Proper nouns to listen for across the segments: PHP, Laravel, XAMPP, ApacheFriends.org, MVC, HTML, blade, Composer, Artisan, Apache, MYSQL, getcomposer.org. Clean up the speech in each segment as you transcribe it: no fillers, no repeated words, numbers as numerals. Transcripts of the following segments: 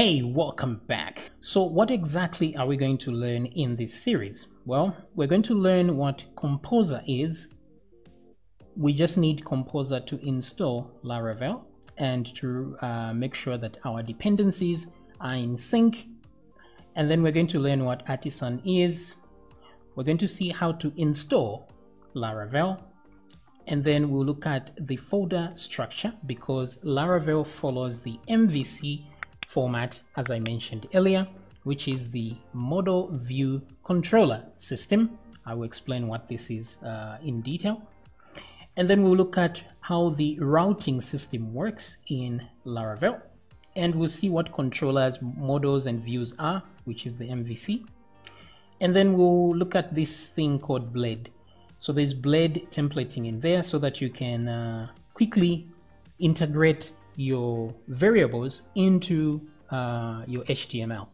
Hey, welcome back. So what exactly are we going to learn in this series? Well, we're going to learn what Composer is. We just need Composer to install Laravel and to make sure that our dependencies are in sync. And then we're going to learn what Artisan is. We're going to see how to install Laravel. And then we'll look at the folder structure because Laravel follows the MVC format, as I mentioned earlier, which is the model view controller system. I will explain what this is in detail. And then we'll look at how the routing system works in Laravel. And we'll see what controllers, models, and views are, which is the MVC. And then we'll look at this thing called blade. So there's blade templating in there so that you can quickly integrate your variables into your HTML.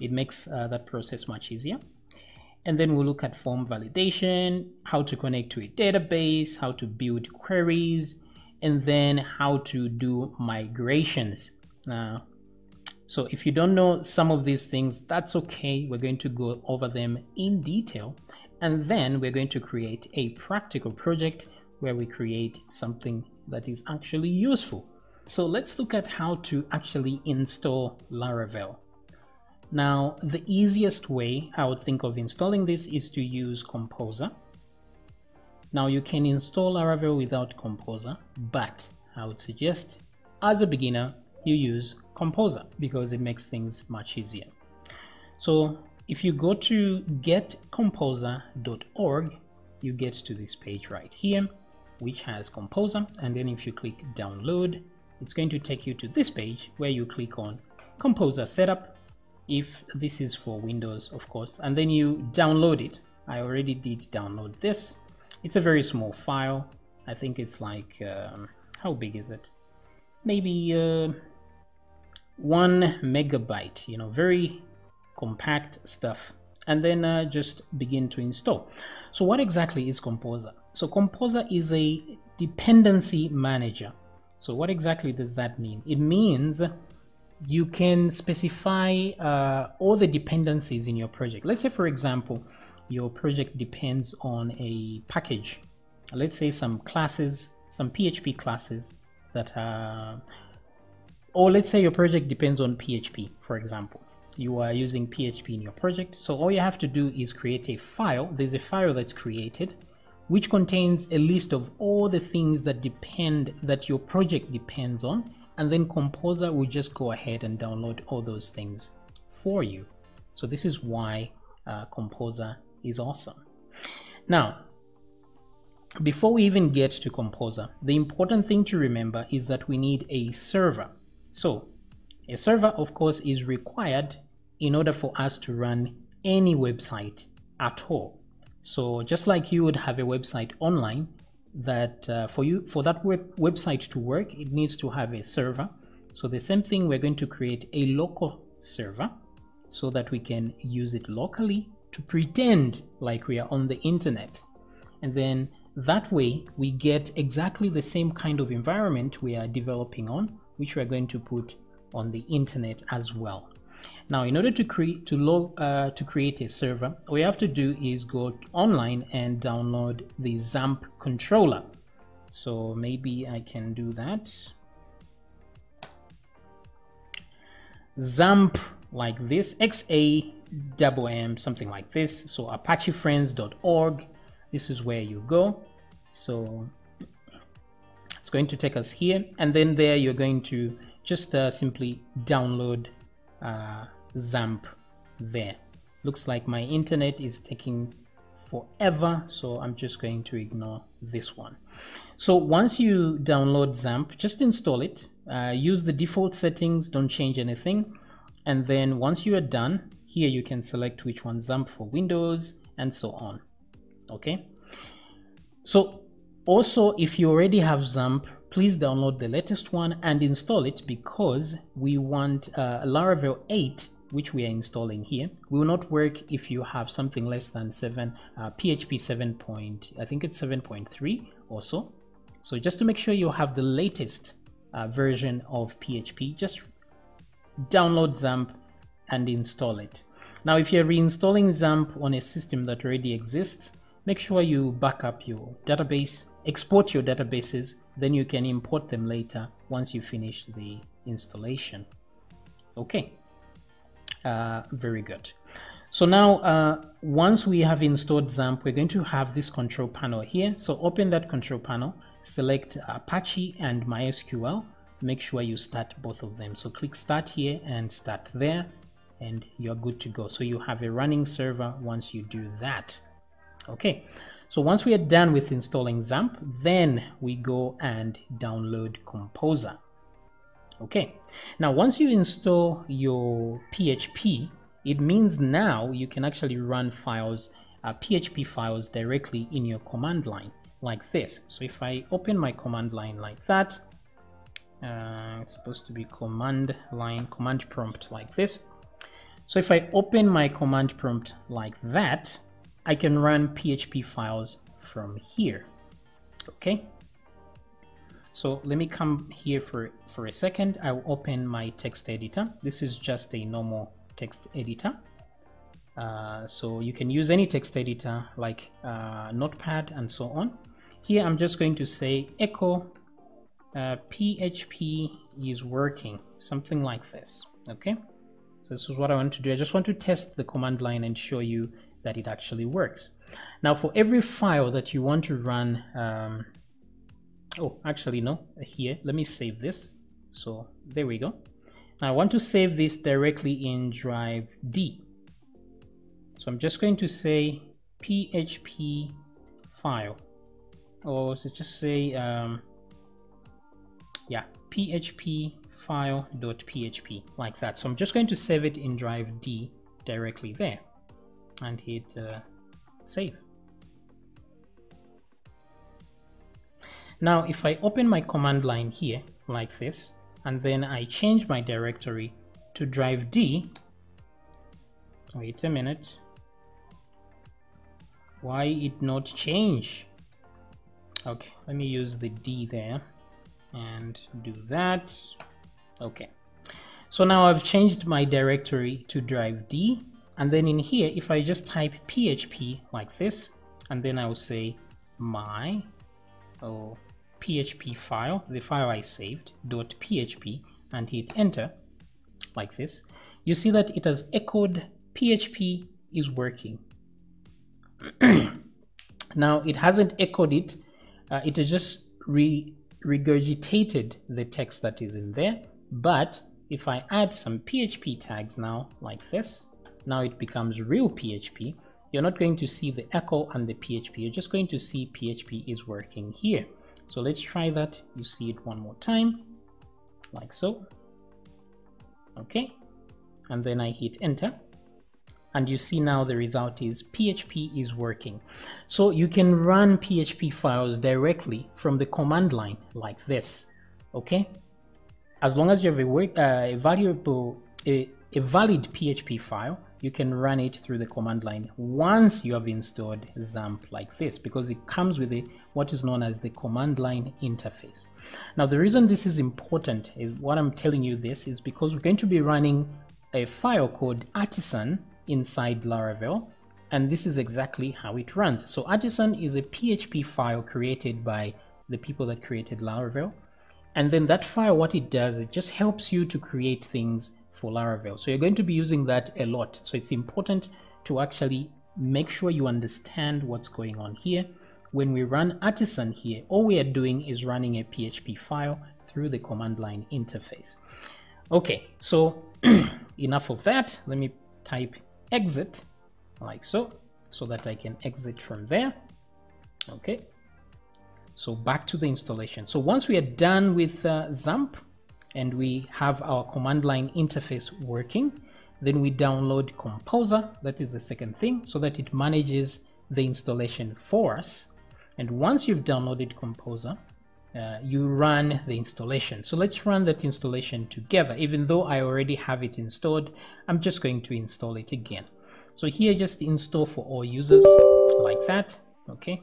It makes that process much easier. And then we'll look at form validation, how to connect to a database, how to build queries, and then how to do migrations. So if you don't know some of these things, that's okay. We're going to go over them in detail. And then we're going to create a practical project where we create something that is actually useful. So let's look at how to actually install Laravel. Now, the easiest way I would think of installing this is to use Composer. Now you can install Laravel without Composer, but I would suggest as a beginner, you use Composer because it makes things much easier. So if you go to getcomposer.org, you get to this page right here, which has Composer. And then if you click download, it's going to take you to this page where you click on Composer Setup, if this is for Windows, of course, and then you download it. I already did download this. It's a very small file. I think it's like, how big is it? Maybe 1 megabyte, you know, very compact stuff. And then just begin to install. So what exactly is Composer? So Composer is a dependency manager. So what exactly does that mean? It means you can specify all the dependencies in your project. Let's say, for example, your project depends on a package. Let's say some classes, some PHP classes that are, or let's say your project depends on PHP, for example. You are using PHP in your project. So all you have to do is create a file. There's a file that's created, which contains a list of all the things that your project depends on, and then Composer will just go ahead and download all those things for you. So this is why Composer is awesome. Now, before we even get to Composer, the important thing to remember is that we need a server. So a server, of course, is required in order for us to run any website at all. So just like you would have a website online, that for that website to work, it needs to have a server. So the same thing, we're going to create a local server so that we can use it locally to pretend like we are on the internet. And then that way we get exactly the same kind of environment we are developing on, which we're going to put on the internet as well. Now, in order to create a server, all you have to do is go online and download the XAMPP controller. So maybe I can do that. XAMPP like this, XAMPP, something like this. So ApacheFriends.org, this is where you go. So it's going to take us here. And then there you're going to just simply download XAMPP. There, looks like my internet is taking forever, so I'm just going to ignore this one. So once you download XAMPP, just install it, use the default settings, don't change anything. And then once you are done, here you can select which one, XAMPP for Windows and so on. Okay, so also if you already have XAMPP, please download the latest one and install it, because we want Laravel 8, which we are installing here, will not work if you have something less than 7, PHP 7. I think it's 7.3 or so. So just to make sure you have the latest version of PHP, just download XAMPP and install it. Now, if you're reinstalling XAMPP on a system that already exists, make sure you back up your database, export your databases, then you can import them later once you finish the installation. Okay, very good. So now, once we have installed XAMPP, we're going to have this control panel here. So open that control panel, select Apache and MySQL. Make sure you start both of them. So click Start here and Start there, and you're good to go. So you have a running server once you do that. Okay, so once we are done with installing XAMPP, then we go and download Composer. Okay, now once you install your PHP, it means now you can actually run files, PHP files directly in your command line like this. So if I open my command line like that, it's supposed to be command line, command prompt like this. So if I open my command prompt like that, I can run PHP files from here. Okay. So let me come here for a second. I'll open my text editor. This is just a normal text editor, so you can use any text editor like Notepad and so on. Here I'm just going to say echo PHP is working, something like this. Okay, so this is what I want to do. I just want to test the command line and show you that it actually works. Now for every file that you want to run, oh actually no, here let me save this. So there we go. I want to save this directly in drive D. So I'm just going to say PHP file, or so just say, yeah, PHP file.php like that. So I'm just going to save it in drive D directly there and hit save. Now, if I open my command line here like this, and then I change my directory to drive D. Wait a minute. Why it not change? Okay, let me use the D there and do that. Okay. So now I've changed my directory to drive D. And then in here, if I just type PHP like this, and then I'll say my, oh, PHP file, the file I saved, .php, and hit enter like this, you see that it has echoed PHP is working. Now it hasn't echoed it, it has just regurgitated the text that is in there. But if I add some PHP tags now like this, now it becomes real PHP. You're not going to see the echo and the PHP, you're just going to see PHP is working here. So let's try that. You see it one more time, like so. Okay, and then I hit enter, and you see now the result is PHP is working. So you can run PHP files directly from the command line like this. Okay, as long as you have a valid PHP file, you can run it through the command line once you have installed XAMPP like this, because it comes with a, what is known as the command line interface. Now, the reason this is important is what I'm telling you this is because we're going to be running a file called Artisan inside Laravel, and this is exactly how it runs. So Artisan is a PHP file created by the people that created Laravel. And then that file, what it does, it just helps you to create things for Laravel. So you're going to be using that a lot. So it's important to actually make sure you understand what's going on here. When we run Artisan here, all we are doing is running a PHP file through the command line interface. Okay, so enough of that. Let me type exit like so, so that I can exit from there. Okay, so back to the installation. So once we are done with XAMPP, and we have our command line interface working, then we download Composer. That is the second thing, so that it manages the installation for us. And once you've downloaded Composer, you run the installation. So let's run that installation together. Even though I already have it installed, I'm just going to install it again. So here, just install for all users like that. Okay,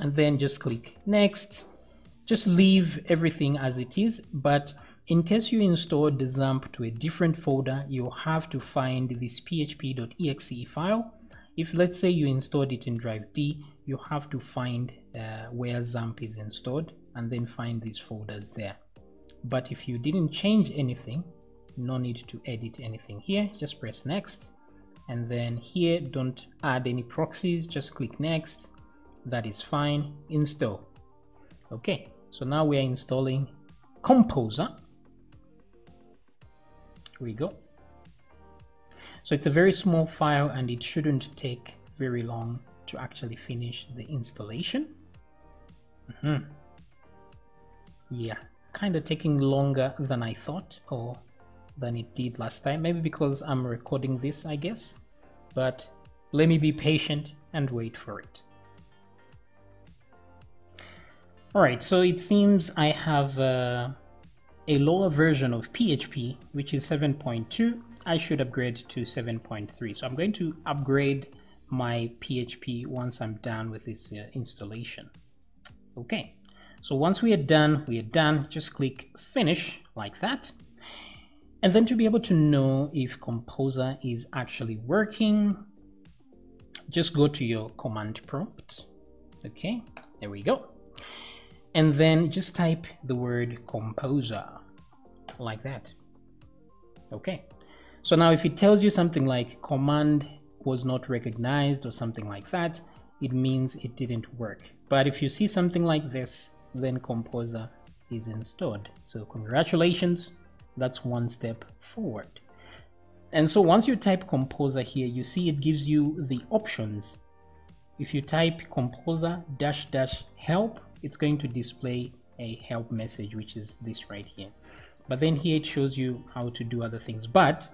and then just click next. Just leave everything as it is, but In case you installed the XAMPP to a different folder, you'll have to find this php.exe file. If let's say you installed it in drive D, you have to find where XAMPP is installed and then find these folders there. But if you didn't change anything, no need to edit anything here, just press next. And then here, don't add any proxies, just click next. That is fine. Install. Okay, so now we are installing Composer. Here we go. So it's a very small file and it shouldn't take very long to actually finish the installation. Yeah, kind of taking longer than I thought, or than it did last time, maybe because I'm recording this, I guess, but let me be patient and wait for it. All right, so it seems I have a lower version of PHP, which is 7.2. I should upgrade to 7.3. So I'm going to upgrade my PHP once I'm done with this installation. Okay, so once we are done, just click finish like that. And then to be able to know if Composer is actually working, just go to your command prompt. Okay, there we go. And then just type the word Composer like that. Okay, so now if it tells you something like command was not recognized or something like that, it means it didn't work. But if you see something like this, then Composer is installed. So congratulations. That's one step forward. And so once you type Composer here, you see it gives you the options. If you type Composer -- help, it's going to display a help message, which is this right here. But then here it shows you how to do other things. But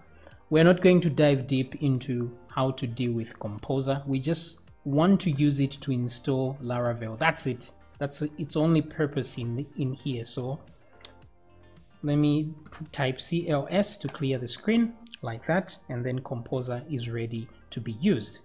we're not going to dive deep into how to deal with Composer. We just want to use it to install Laravel. That's it. That's its only purpose in here. So let me type CLS to clear the screen like that, and then Composer is ready to be used.